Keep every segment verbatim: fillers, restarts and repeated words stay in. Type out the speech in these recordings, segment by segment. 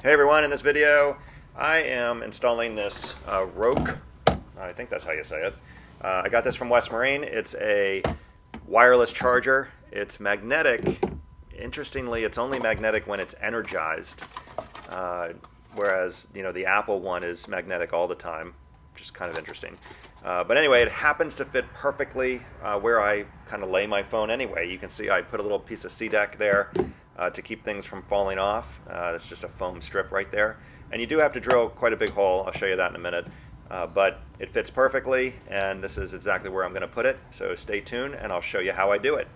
Hey everyone, in this video I am installing this uh, Rokk, I think that's how you say it. Uh, I got this from West Marine. It's a wireless charger. It's magnetic. Interestingly, it's only magnetic when it's energized, uh, whereas you know the Apple one is magnetic all the time, which is kind of interesting. Uh, but anyway, it happens to fit perfectly uh, where I kind of lay my phone anyway. You can see I put a little piece of C deck there. Uh, to keep things from falling off. Uh, it's just a foam strip right there. And you do have to drill quite a big hole. I'll show you that in a minute. Uh, but it fits perfectly, and this is exactly where I'm going to put it. So stay tuned, and I'll show you how I do it.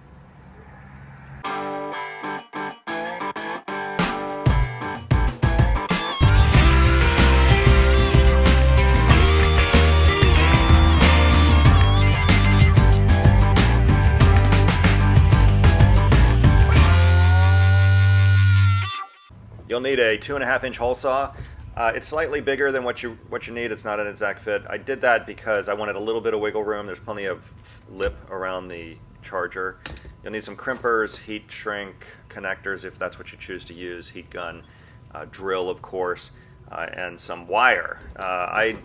You'll need a two and a half inch hole saw. Uh, it's slightly bigger than what you what you need. It's not an exact fit. I did that because I wanted a little bit of wiggle room. There's plenty of lip around the charger. You'll need some crimpers, heat shrink connectors if that's what you choose to use, heat gun, uh, drill of course, uh, and some wire. Uh, I,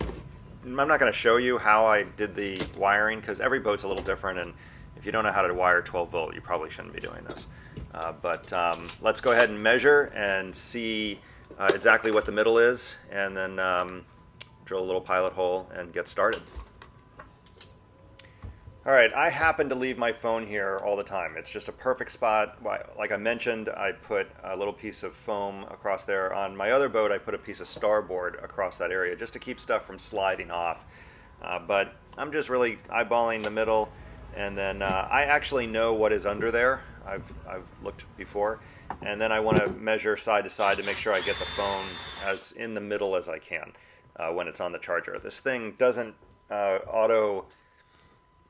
I'm not going to show you how I did the wiring because every boat's a little different, and if you don't know how to wire twelve volt, you probably shouldn't be doing this. Uh, but um, let's go ahead and measure and see uh, exactly what the middle is, and then um, drill a little pilot hole and get started. All right, I happen to leave my phone here all the time. It's just a perfect spot. Like I mentioned, I put a little piece of foam across there. On my other boat, I put a piece of starboard across that area just to keep stuff from sliding off. Uh, but I'm just really eyeballing the middle, and then uh, I actually know what is under there. I've, I've looked before, and then I want to measure side to side to make sure I get the phone as in the middle as I can uh, when it's on the charger. This thing doesn't uh, auto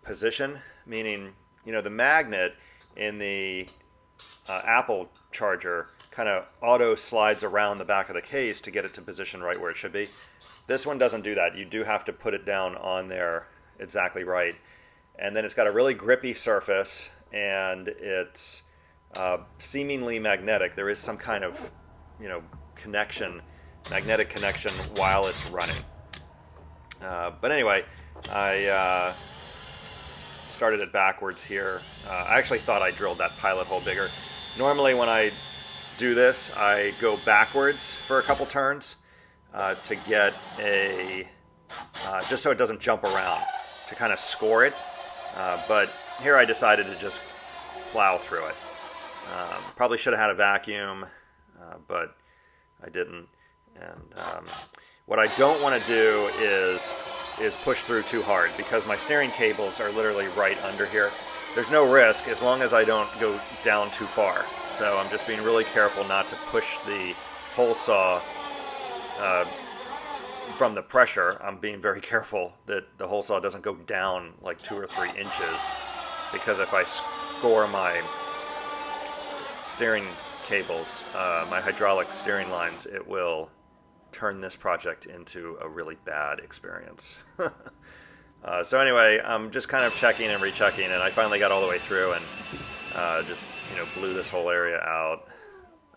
position, meaning you know the magnet in the uh, Apple charger kind of auto slides around the back of the case to get it to position right where it should be. This one doesn't do that. You do have to put it down on there exactly right, and then it's got a really grippy surface. And it's uh, seemingly magnetic. There is some kind of, you know, connection, magnetic connection while it's running. Uh, but anyway, I uh, started it backwards here. Uh, I actually thought I drilled that pilot hole bigger. Normally when I do this, I go backwards for a couple turns uh, to get a, uh, just so it doesn't jump around, to kind of score it. Uh, but here I decided to just plow through it. Um, probably should have had a vacuum, uh, but I didn't. And um, what I don't want to do is is push through too hard, because my steering cables are literally right under here. There's no risk as long as I don't go down too far. So I'm just being really careful not to push the hole saw uh, from the pressure. I'm being very careful that the hole saw doesn't go down like two or three inches. Because if I score my steering cables, uh, my hydraulic steering lines, it will turn this project into a really bad experience. uh, so anyway, I'm just kind of checking and rechecking, and I finally got all the way through and uh, just you know blew this whole area out.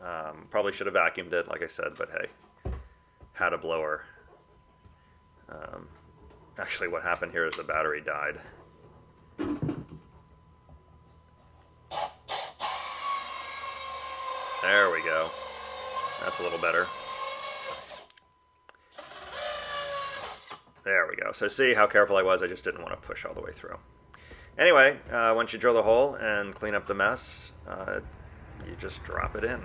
Um, probably should have vacuumed it, like I said, but hey, had a blower. Um, actually, what happened here is the battery died. There we go. That's a little better. There we go. So see how careful I was? I just didn't want to push all the way through. Anyway, uh, once you drill the hole and clean up the mess, uh, you just drop it in.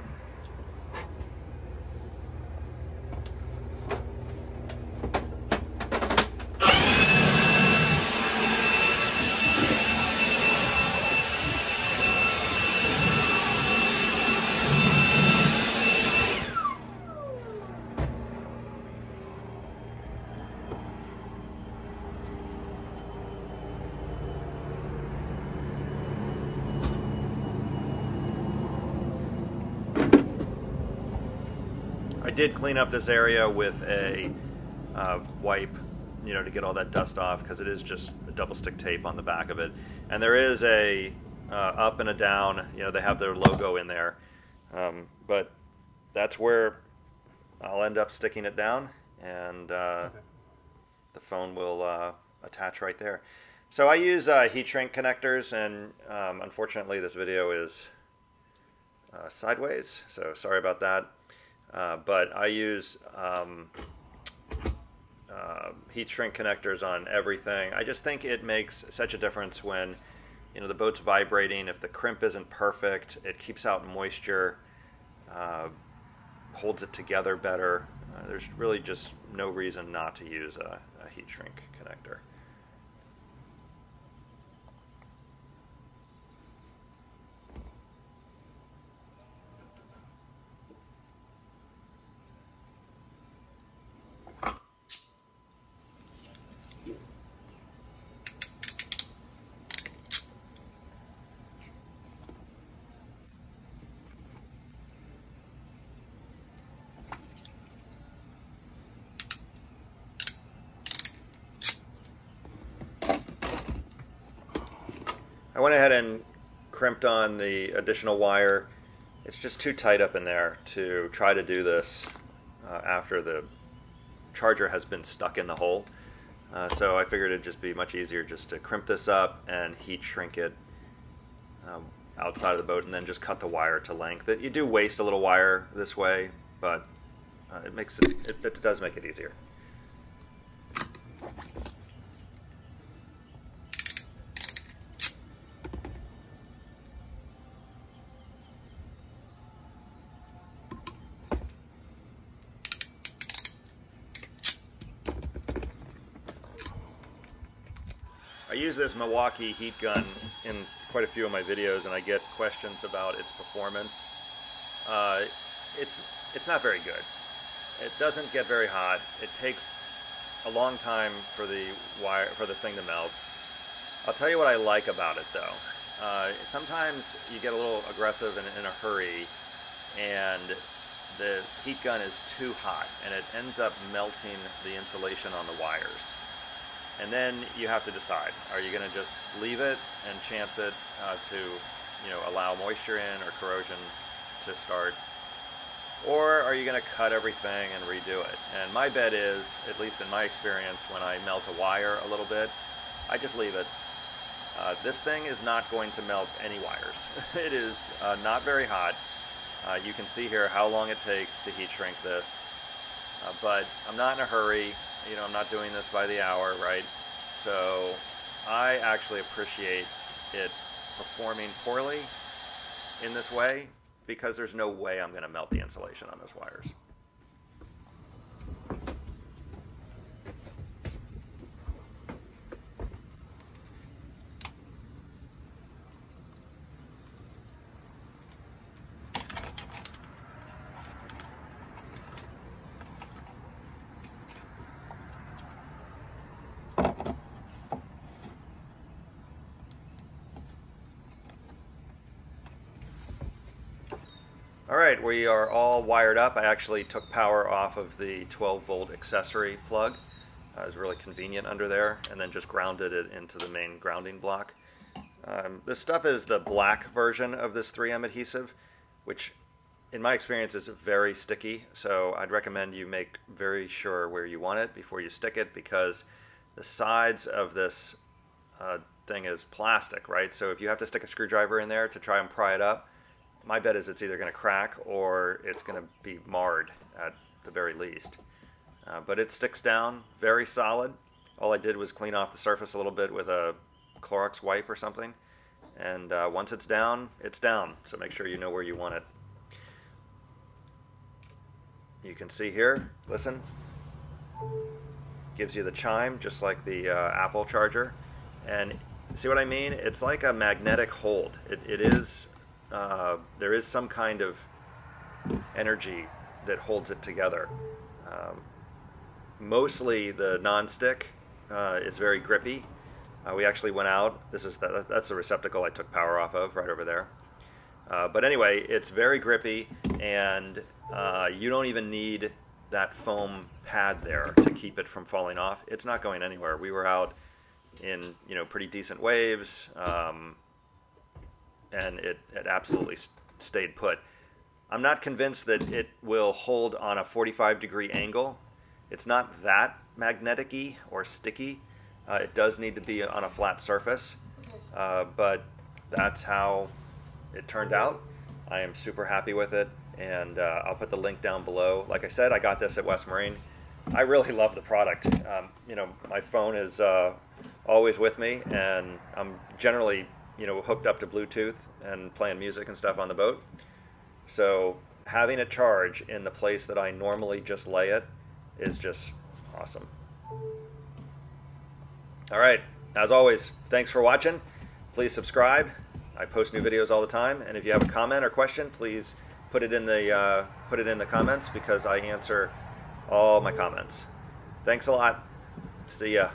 I did clean up this area with a uh, wipe, you know, to get all that dust off, because it is just a double stick tape on the back of it. And there is a uh, up and a down, you know, they have their logo in there. Um, but that's where I'll end up sticking it down, and uh, okay. the phone will uh, attach right there. So I use uh, heat shrink connectors, and um, unfortunately this video is uh, sideways, so sorry about that. Uh, but I use um, uh, heat shrink connectors on everything. I just think it makes such a difference when, you know, the boat's vibrating. If the crimp isn't perfect, it keeps out moisture, uh, holds it together better. Uh, there's really just no reason not to use a, a heat shrink connector. I went ahead and crimped on the additional wire. It's just too tight up in there to try to do this uh, after the charger has been stuck in the hole. Uh, so I figured it'd just be much easier just to crimp this up and heat shrink it um, outside of the boat, and then just cut the wire to length. It, you do waste a little wire this way, but uh, it makes it, it, it does make it easier. I use this Milwaukee heat gun in quite a few of my videos, and I get questions about its performance. Uh, it's, it's not very good. It doesn't get very hot. It takes a long time for the wire, for the thing to melt. I'll tell you what I like about it, though. Uh, sometimes you get a little aggressive and in a hurry, and the heat gun is too hot, and it ends up melting the insulation on the wires. And then you have to decide, are you going to just leave it and chance it uh, to, you know, allow moisture in or corrosion to start? Or are you going to cut everything and redo it? And my bet is, at least in my experience, when I melt a wire a little bit, I just leave it. Uh, this thing is not going to melt any wires. It is uh, not very hot. Uh, you can see here how long it takes to heat shrink this. Uh, but I'm not in a hurry. You know, I'm not doing this by the hour, right? So I actually appreciate it performing poorly in this way, because there's no way I'm going to melt the insulation on those wires. All right, we are all wired up. I actually took power off of the twelve volt accessory plug. Uh, it was really convenient under there, and then just grounded it into the main grounding block. Um, this stuff is the black version of this three M adhesive, which in my experience is very sticky, so I'd recommend you make very sure where you want it before you stick it, because the sides of this uh, thing is plastic, right? So if you have to stick a screwdriver in there to try and pry it up, my bet is it's either going to crack or it's going to be marred at the very least. Uh, but it sticks down very solid. All I did was clean off the surface a little bit with a Clorox wipe or something. And uh, once it's down, it's down. So make sure you know where you want it. You can see here, listen, gives you the chime just like the uh, Apple charger. And see what I mean? It's like a magnetic hold. It, it is... Uh, there is some kind of energy that holds it together. Um, mostly the nonstick uh, is very grippy. Uh, we actually went out. This is the, that's the receptacle I took power off of right over there. Uh, but anyway, it's very grippy, and uh, you don't even need that foam pad there to keep it from falling off. It's not going anywhere. We were out in, you know, pretty decent waves. Um, and it, it absolutely stayed put. I'm not convinced that it will hold on a forty-five degree angle. It's not that magnetic-y or sticky. Uh, it does need to be on a flat surface, uh, but that's how it turned out. I am super happy with it, and uh, I'll put the link down below. Like I said, I got this at West Marine. I really love the product. Um, you know, my phone is uh, always with me, and I'm generally, you know, hooked up to Bluetooth and playing music and stuff on the boat. So having a charge in the place that I normally just lay it is just awesome. All right, as always, thanks for watching. Please subscribe. I post new videos all the time, and if you have a comment or question, please put it in the uh, put it in the comments, because I answer all my comments. Thanks a lot. See ya.